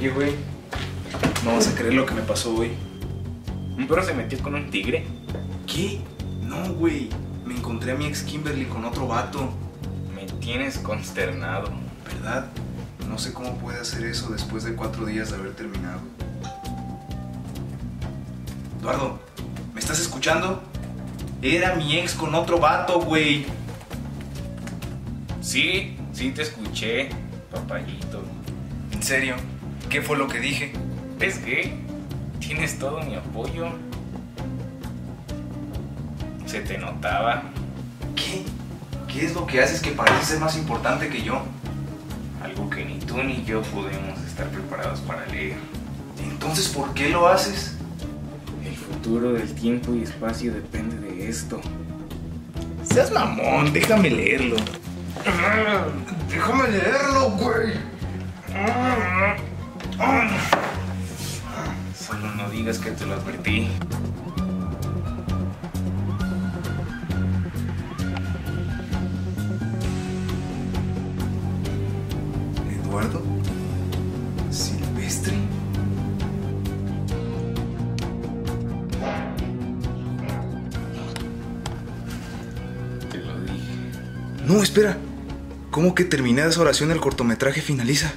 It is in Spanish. Oye, güey, no vas a creer lo que me pasó hoy. Un perro se metió con un tigre. ¿Qué? No, güey. Me encontré a mi ex Kimberly con otro vato. Me tienes consternado. ¿Verdad? No sé cómo puede hacer eso después de 4 días de haber terminado. Eduardo, ¿me estás escuchando? Era mi ex con otro vato, güey. Sí, sí te escuché, papayito. ¿En serio? ¿Qué fue lo que dije? ¿Es que tienes todo mi apoyo? Se te notaba. ¿Qué? ¿Qué es lo que haces que parece ser más importante que yo? Algo que ni tú ni yo podemos estar preparados para leer. Entonces, ¿por qué lo haces? El futuro del tiempo y espacio depende de esto. Seas mamón, déjame leerlo. Déjame leerlo, güey. Solo no digas que te lo advertí. Eduardo Silvestre. Te lo dije. No, espera. ¿Cómo que terminada esa oración el cortometraje finaliza?